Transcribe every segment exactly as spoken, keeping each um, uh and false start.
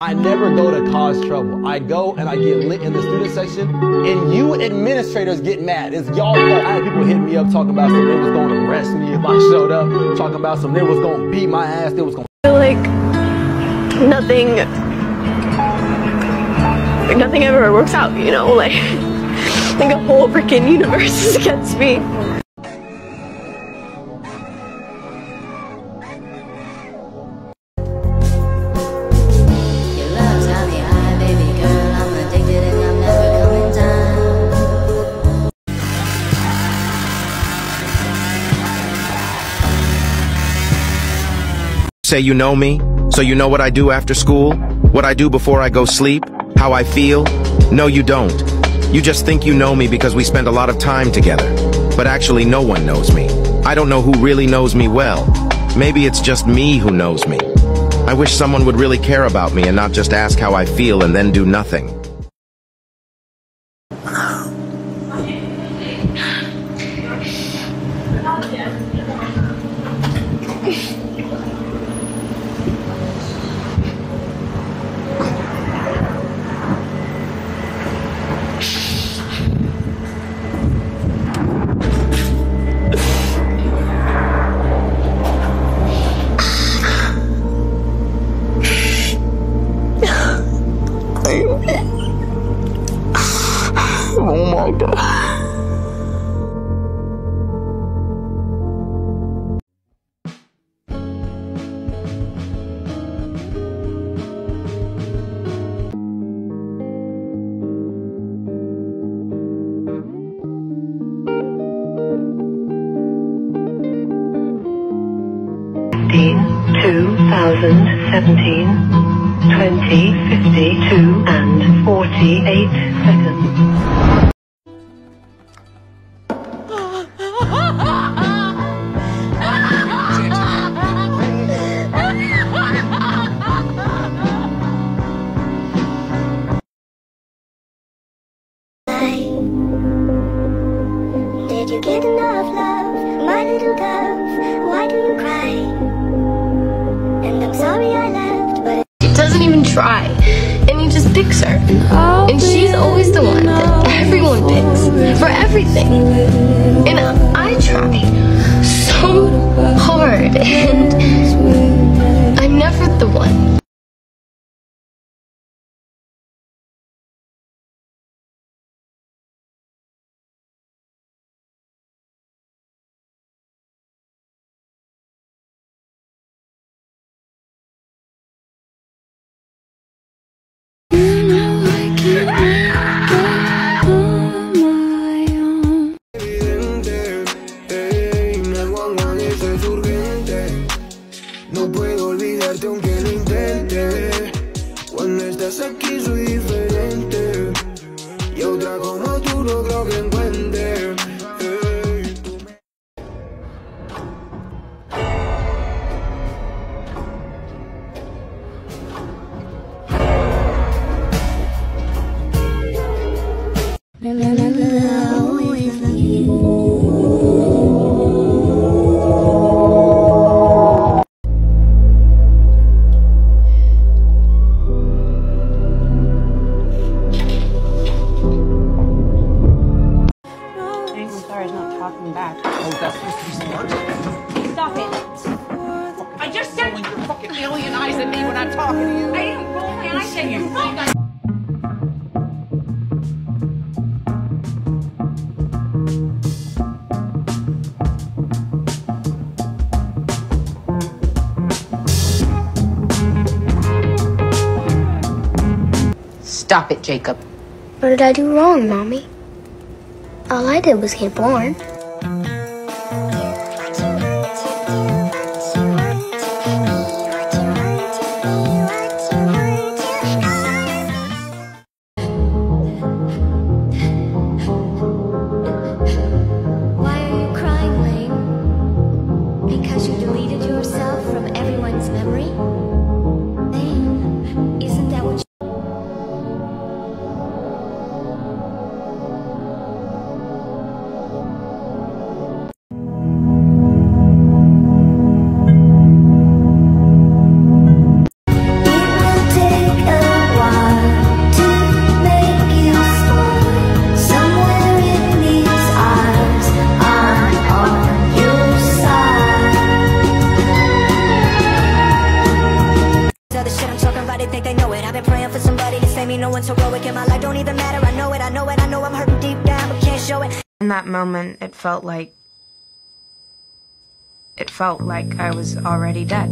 I never go to cause trouble. I go and I get lit in the student section, and you administrators get mad. It's y'all fault. I had people hit me up talking about some they was gonna arrest me if I showed up, talking about some they was gonna beat my ass, they was gonna I feel like nothing like nothing ever works out, you know, like like a whole freaking universe is against me. Say you know me, so you know what I do after school, what I do before I go sleep, how I feel. No, you don't. You just think you know me because we spend a lot of time together, but actually no one knows me. I don't know who really knows me well. Maybe it's just me who knows me. I wish someone would really care about me and not just ask how I feel and then do nothing. Oh my God. two thousand seventeen, twenty, fifty-two, and forty-eight seconds. Did you get enough love, my little dove? Why do you cry? And I'm sorry I left, but he doesn't even try, and he just picks her, and she's always the one that everyone picks for everything. And I try so hard, and I'm never the one. Aquí soy diferente y otra como tú no creo que encuentre. Hey, tú me... La, la, la, la, la, always love you. Stop it, Jacob. What did I do wrong, Mommy? All I did was get born. no one's heroic in my life, don't even matter. I know it, I know it, I know I'm hurting deep down, but can't show it. In that moment, it felt like, it felt like I was already dead.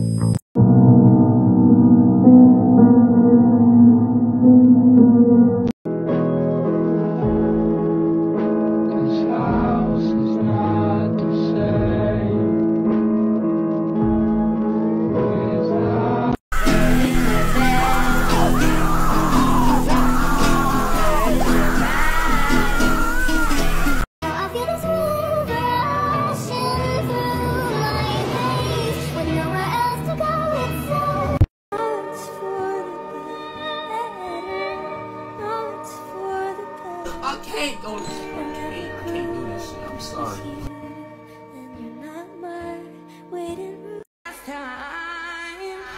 I can't go to sleep. I can't, I can't do this shit. I'm sorry.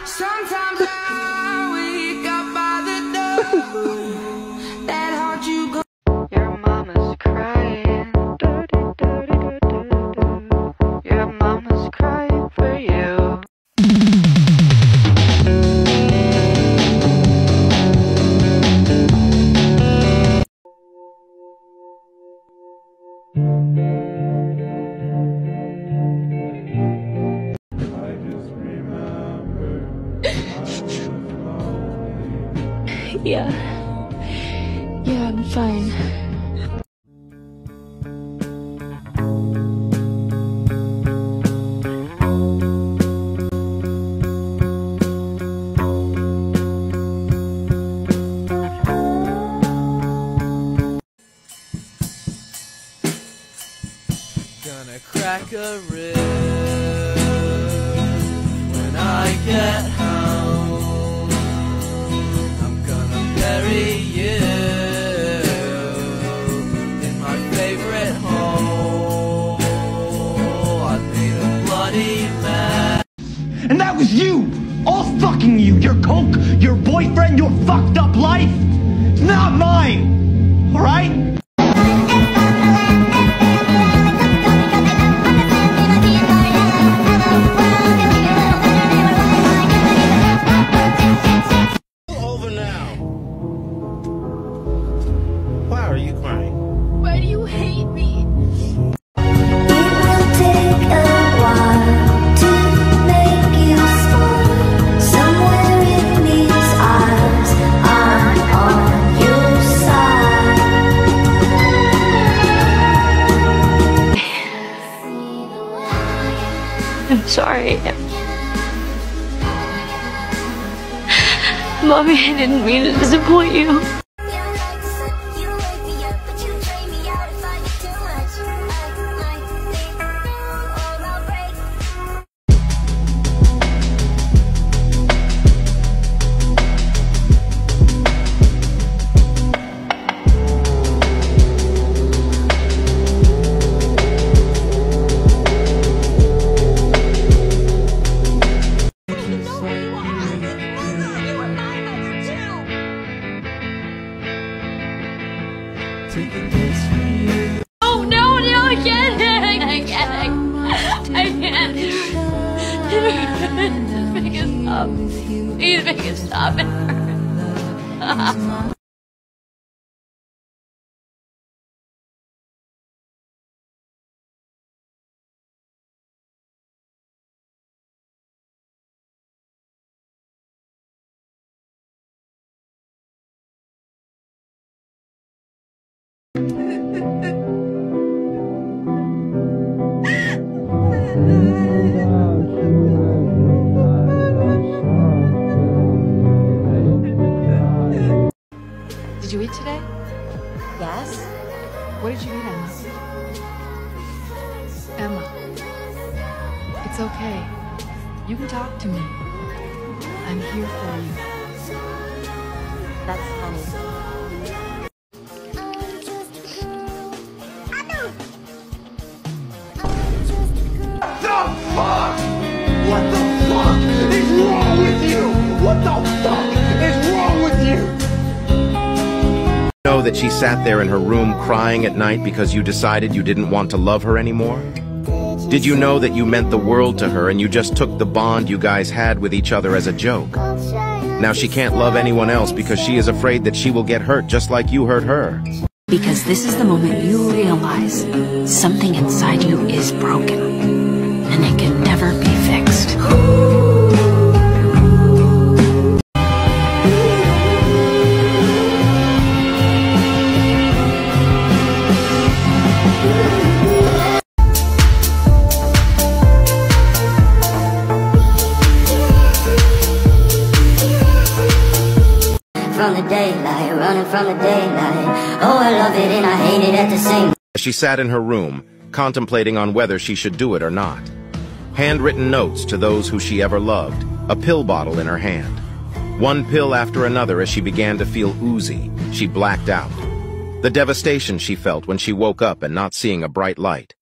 Sometimes I wake up by the door. That heart you go. Your mama's crying. Do, do, do, do, do, do. Your mama's crying for you. Yeah, yeah, I'm fine. Gonna crack a rib when I get home. And that was you! All fucking you! Your coke, your boyfriend, your fucked up life! It's not mine! Alright? Over now. Why are you crying? Why do you hate me? I'm sorry. Mommy, I didn't mean to disappoint you. Oh no, no, I can't, I can't, I can't. Just make it stop. Please make it stop. It hurts. Did you eat today? Yes. What did you eat, Emma? Emma, it's okay. You can talk to me. I'm here for you. That's funny. What the fuck? What the fuck is wrong with you? What the fuck is wrong with you? Know that she sat there in her room crying at night because you decided you didn't want to love her anymore? Did you know that you meant the world to her and you just took the bond you guys had with each other as a joke? Now she can't love anyone else because she is afraid that she will get hurt just like you hurt her. Because this is the moment you realize something inside you is broken and it can never be fixed. From the daylight, running from the daylight. Oh, I love it and I hate it at the same. She sat in her room, contemplating on whether she should do it or not. Handwritten notes to those who she ever loved, a pill bottle in her hand. One pill after another as she began to feel oozy, she blacked out. The devastation she felt when she woke up and not seeing a bright light.